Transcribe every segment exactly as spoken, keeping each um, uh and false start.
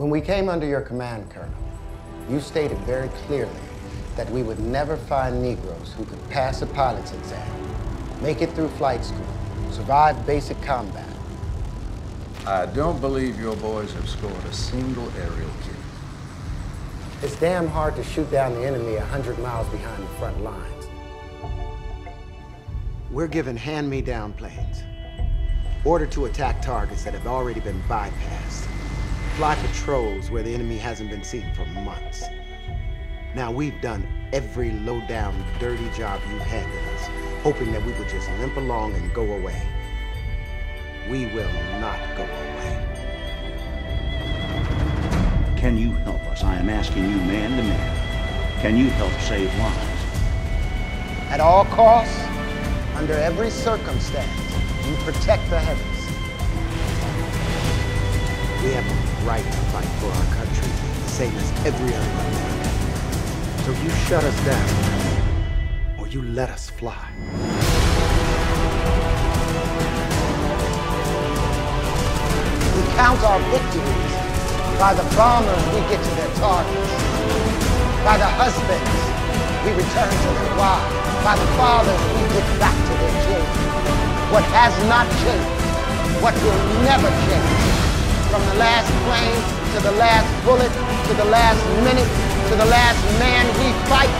When we came under your command, Colonel, you stated very clearly that we would never find Negroes who could pass a pilot's exam, make it through flight school, survive basic combat. I don't believe your boys have scored a single aerial kill. It's damn hard to shoot down the enemy one hundred miles behind the front lines. We're given hand-me-down planes, ordered to attack targets that have already been bypassed, fly patrols where the enemy hasn't been seen for months. Now, we've done every low-down, dirty job you've handed us, hoping that we would just limp along and go away. We will not go away. Can you help us? I am asking you man to man. Can you help save lives? At all costs, under every circumstance, you protect the heavens. We have a right to fight for our country, the same as every other American. So you shut us down, or you let us fly. We count our victories by the bombers we get to their targets, by the husbands we return to their wives, by the fathers we get back to their children. What has not changed, what will never change, from the last plane to the last bullet, to the last minute, to the last man, we fight.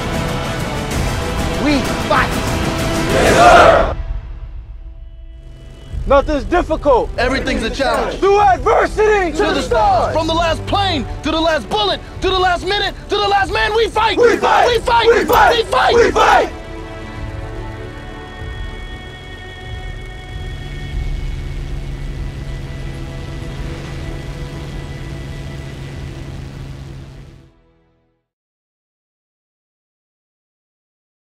We fight. Yes, sir! Nothing's difficult. Everything's a challenge. Through adversity to the stars. From the last plane to the last bullet to the last minute to the last man, we fight. We fight. We fight. We fight. We fight. We fight. We fight.